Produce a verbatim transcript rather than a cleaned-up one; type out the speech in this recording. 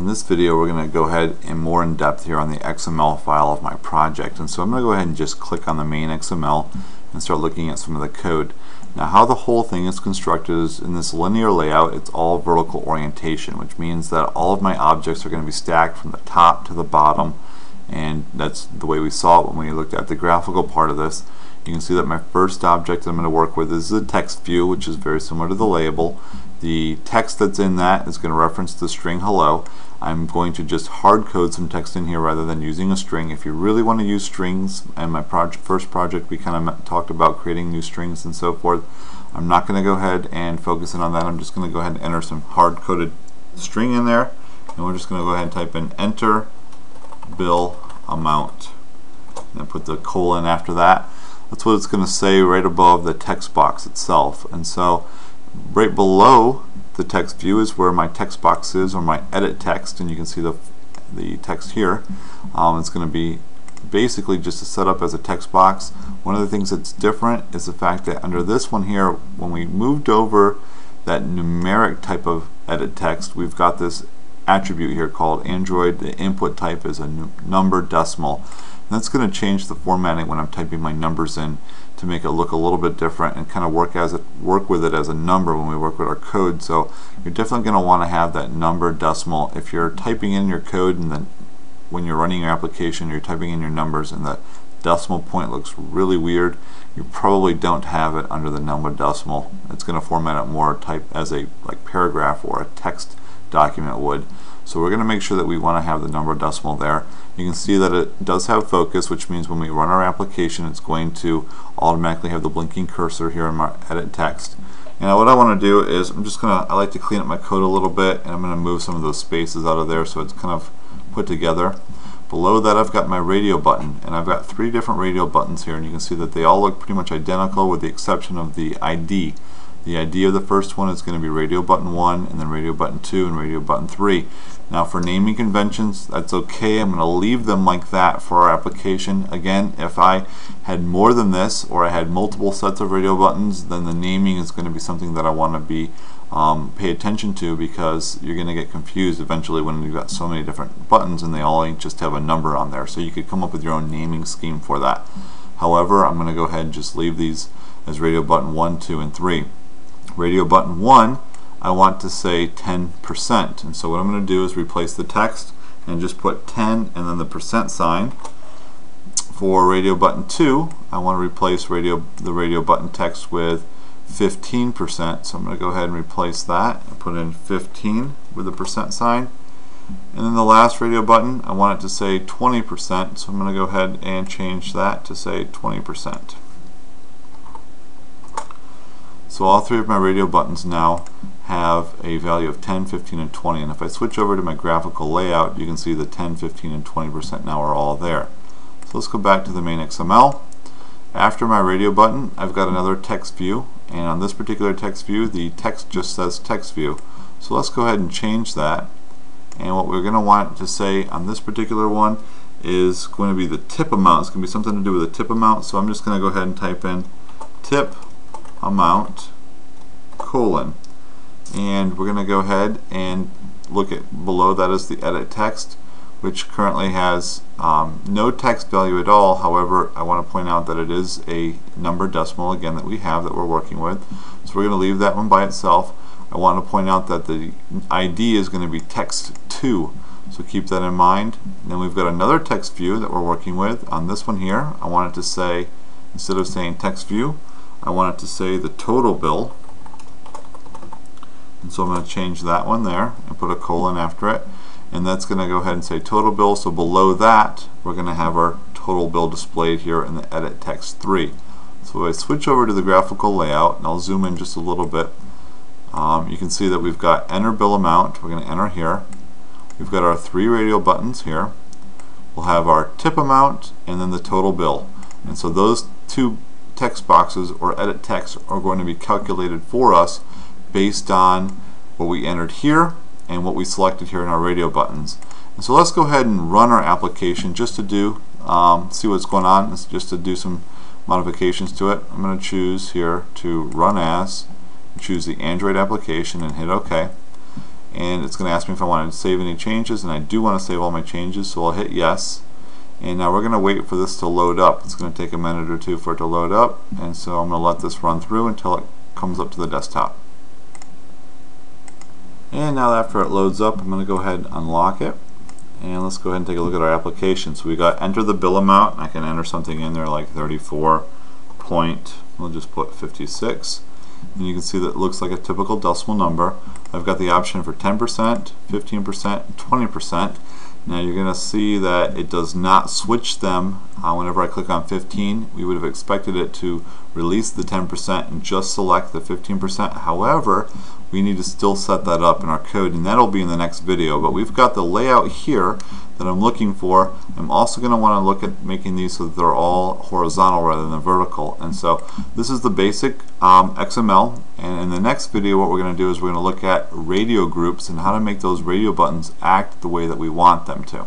In this video we're going to go ahead and more in depth here on the X M L file of my project, and so I'm going to go ahead and just click on the main X M L and start looking at some of the code. Now how the whole thing is constructed is in this linear layout. It's all vertical orientation, which means that all of my objects are going to be stacked from the top to the bottom, and that's the way we saw it when we looked at the graphical part of this. You can see that my first object that I'm going to work with is the text view, which is very similar to the label. The text that's in that is going to reference the string hello. I'm going to just hard code some text in here rather than using a string. If you really want to use strings, and my project, first project we kind of talked about creating new strings and so forth, I'm not going to go ahead and focus in on that. I'm just going to go ahead and enter some hard-coded string in there, and we're just going to go ahead and type in enter bill amount and put the colon after that. That's what it's going to say right above the text box itself. And so right below the text view is where my text box is, or my edit text, and you can see the, the text here. Um, it's going to be basically just set up as a text box. One of the things that's different is the fact that under this one here, when we moved over that numeric type of edit text, we've got this attribute here called Android. The input type is a number decimal. And that's going to change the formatting when I'm typing my numbers in to make it look a little bit different and kind of work as it, work with it as a number when we work with our code. So you're definitely going to want to have that number decimal. If you're typing in your code and then when you're running your application, you're typing in your numbers and the decimal point looks really weird, you probably don't have it under the number decimal. It's going to format it more type as a like paragraph or a text document would. So we're going to make sure that we want to have the number decimal there. You can see that it does have focus, which means when we run our application, it's going to automatically have the blinking cursor here in my edit text. Now what I want to do is I'm just going to, I like to clean up my code a little bit, and I'm going to move some of those spaces out of there so it's kind of put together. Below that I've got my radio button, and I've got three different radio buttons here, and you can see that they all look pretty much identical with the exception of the I D. The I D of the first one is going to be radio button one, and then radio button two, and radio button three. Now for naming conventions, that's okay. I'm going to leave them like that for our application. Again, if I had more than this, or I had multiple sets of radio buttons, then the naming is going to be something that I want to be um, pay attention to, because you're going to get confused eventually when you've got so many different buttons and they all just have a number on there. So you could come up with your own naming scheme for that. However, I'm going to go ahead and just leave these as radio button one, two, and three. Radio button one, I want to say ten percent, and so what I'm going to do is replace the text and just put ten and then the percent sign. For radio button two, I want to replace radio the radio button text with fifteen percent, so I'm going to go ahead and replace that and put in fifteen with the percent sign. And then the last radio button, I want it to say twenty percent, so I'm going to go ahead and change that to say twenty percent. So all three of my radio buttons now have a value of ten, fifteen, and twenty, and if I switch over to my graphical layout, you can see the ten, fifteen, and twenty percent now are all there. So let's go back to the main X M L. After my radio button, I've got another text view, and on this particular text view, the text just says text view. So let's go ahead and change that, and what we're going to want to say on this particular one is going to be the tip amount. It's going to be something to do with the tip amount, so I'm just going to go ahead and type in tip amount colon, and we're going to go ahead and look at below that is the edit text, which currently has um, no text value at all. However, I want to point out that it is a number decimal again that we have that we're working with, so we're going to leave that one by itself. I want to point out that the I D is going to be text two, so keep that in mind. And then we've got another text view that we're working with. On this one here, I want it to say, instead of saying text view, I want it to say the total bill, and so I'm going to change that one there and put a colon after it, and that's going to go ahead and say total bill. So below that we're going to have our total bill displayed here in the edit text three. So if I switch over to the graphical layout, and I'll zoom in just a little bit, um, you can see that we've got enter bill amount. We're going to enter here. We've got our three radio buttons here. We'll have our tip amount and then the total bill, and so those two text boxes or edit text are going to be calculated for us based on what we entered here and what we selected here in our radio buttons. And so let's go ahead and run our application just to do um, see what's going on, just to do some modifications to it. I'm going to choose here to run as, choose the Android application and hit OK. and it's going to ask me if I want to save any changes, and I do want to save all my changes, so I'll hit yes. And now we're going to wait for this to load up. It's going to take a minute or two for it to load up, and so I'm going to let this run through until it comes up to the desktop. And now after it loads up, I'm going to go ahead and unlock it, and let's go ahead and take a look at our application. So we got enter the bill amount. I can enter something in there like thirty-four point, we'll just put fifty-six, and you can see that it looks like a typical decimal number. I've got the option for ten percent, fifteen percent, and twenty percent. Now you're going to see that it does not switch them. Uh, whenever I click on fifteen, we would have expected it to release the ten percent and just select the fifteen percent. However, we need to still set that up in our code, and that'll be in the next video. But we've got the layout here that I'm looking for. I'm also going to want to look at making these so that they're all horizontal rather than vertical. And so this is the basic um, X M L. And in the next video, what we're going to do is we're going to look at radio groups and how to make those radio buttons act the way that we want them to.